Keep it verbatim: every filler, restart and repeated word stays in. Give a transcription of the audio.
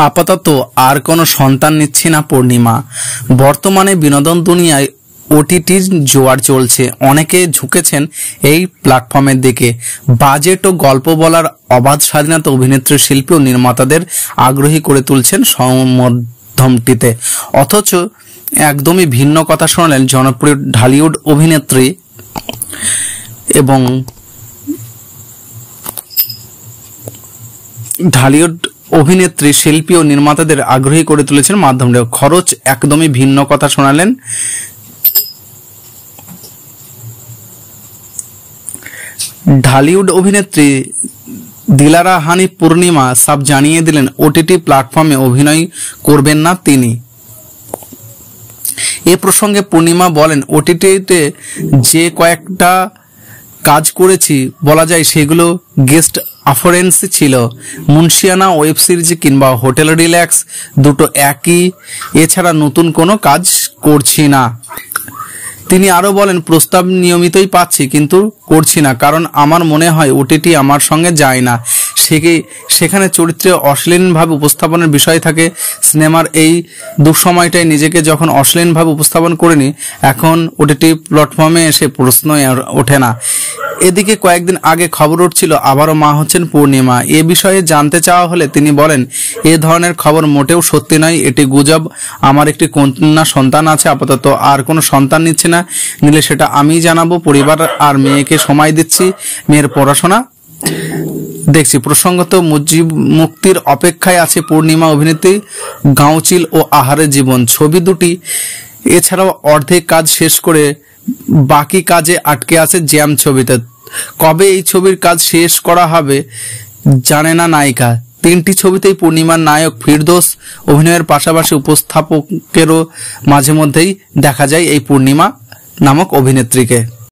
आपातत are कोनो सन्तान निच्छे ना पूर्णिमा। बर्तमाने बिनोदन दुनियाय ओटीटीर जोयार चलछे, अनेके झुकेछेन एई प्लैटफर्मेर दिके। बाजेट ओ गल्प बलार अबाध स्वाधीनता अभिनेत्री शिल्पी ओ निर्मातादेर आग्रही करे तुलछेन संमाध्यमटिते। अथच एकदमई भिन्न कथा शोनालेन जनप्रिय ढालिउड अभिनेत्री एबं ढालिउड अभिनेत्री शिल्पी और निर्माता आग्रही करे तुलेछेन माध्यम। खरच एकदम ही भिन्न कथा शोनालेन ढालिउड अभिनेत्री दिलारा हानि पूर्णिमा सब जानिए दिलेन ओटीटी प्लैटफर्मे अभिनय करबेन ना तिनी। ए प्रसंगे पूर्णिमा बोलेन, ओटीटीते जे कयेकटा কাজ করেছি বলা যায় সেগুলো গেস্ট অ্যাপিয়ারেন্সে ছিল। মুনশিয়ানা ওয়েব সিরিজ কিংবা হোটেল রিল্যাক্স দুটো একই, এছাড়া নতুন কোনো কাজ করছি না। তিনি আরো বলেন, প্রস্তাব নিয়মিতই পাচ্ছি কিন্তু করছি না, কারণ আমার মনে হয় ওটিটি আমার সঙ্গে যায় না। সেখানে চরিত্রে অশ্লীলভাবে উপস্থাপনের বিষয় থাকে। সিনেমার এই দুঃসময়টায় নিজেকে যখন অশ্লীলভাবে উপস্থাপন করেনি, এখন ওটিটি প্ল্যাটফর্মে এসে প্রশ্ন ওঠে না। এদিকে কয়েকদিন আগে খবর উঠছিল আবারও মা হচ্ছেন পূর্ণিমা। এ বিষয়ে জানতে চাওয়া হলে তিনি বলেন, এ ধরনের খবর মোটেও সত্যি নয়, এটি গুজব। আমার একটি কন্যা সন্তান আছে, আপাতত আর কোনো সন্তান নিচ্ছে না, নিলে সেটা আমি জানাবো। পরিবার আর মেয়েকে সময় দিচ্ছি, মেয়ের পড়াশোনা দেখছি। প্রসঙ্গত মুজিব মুক্তির অপেক্ষায় আছে পূর্ণিমা অভিনেত্রী। গাঁওচিল ও আহারের জীবন ছবি দুটি এছাড়াও অর্ধেক কাজ শেষ করে বাকি কাজে আটকে আছে জ্যাম ছবিতে। কবে এই ছবির কাজ শেষ করা হবে জানে না নায়িকা। তিনটি ছবিতেই পূর্ণিমার নায়ক ফিরদৌস অভিনয়ের পাশাপাশি উপস্থাপকেরও মাঝে মধ্যেই দেখা যায় এই পূর্ণিমা নামক অভিনেত্রীকে।